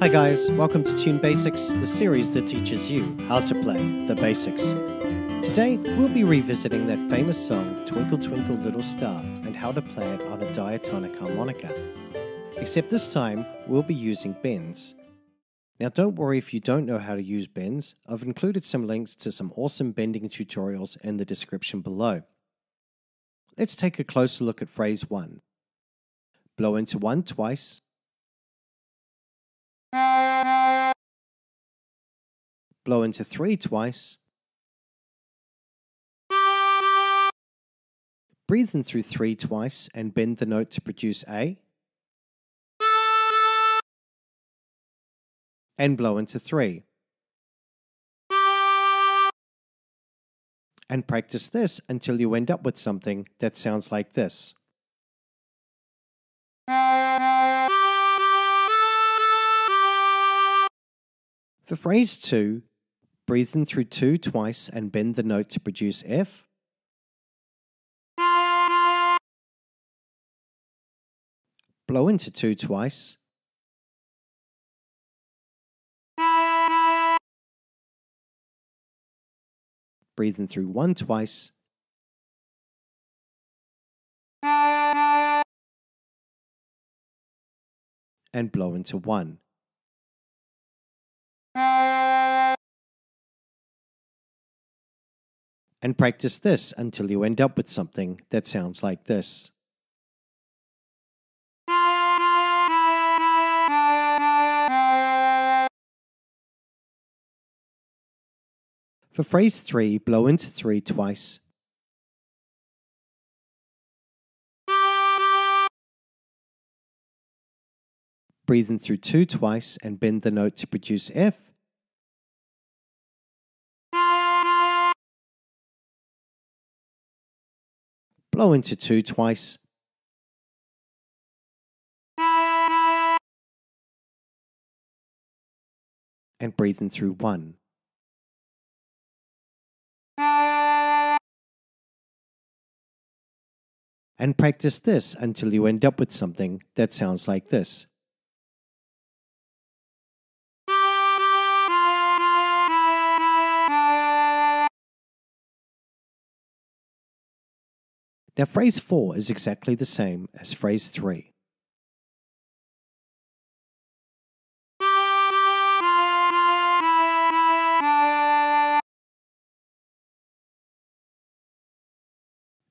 Hi guys, welcome to Tune Basics, the series that teaches you how to play the basics. Today, we'll be revisiting that famous song, Twinkle Twinkle Little Star, and how to play it on a diatonic harmonica. Except this time, we'll be using bends. Now don't worry if you don't know how to use bends, I've included some links to some awesome bending tutorials in the description below. Let's take a closer look at phrase 1. Blow into 1 twice. Blow into 3 twice. Breathe in through 3 twice and bend the note to produce A. And blow into 3. And practice this until you end up with something that sounds like this. For phrase 2, breathe in through 2 twice and bend the note to produce F. Blow into 2 twice. Breathe in through 1 twice. And blow into 1. And practice this until you end up with something that sounds like this. For phrase 3, blow into 3 twice. Breathe in through 2 twice and bend the note to produce F. Blow into 2 twice. And breathe in through 1. And practice this until you end up with something that sounds like this. Now phrase 4 is exactly the same as phrase 3.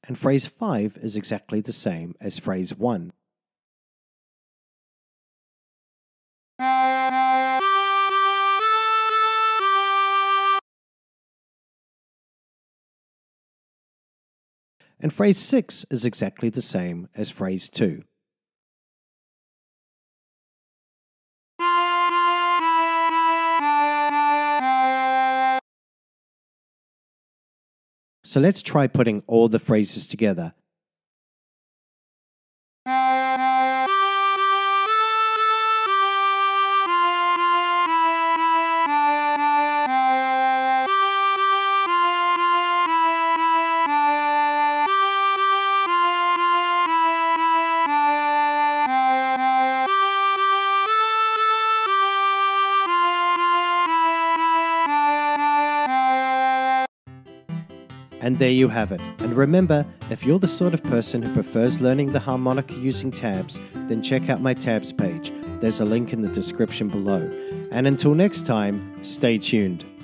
And phrase 5 is exactly the same as phrase 1. And phrase 6 is exactly the same as phrase 2. So let's try putting all the phrases together. And there you have it. And remember, if you're the sort of person who prefers learning the harmonica using tabs, then check out my tabs page. There's a link in the description below. And until next time, stay tuned.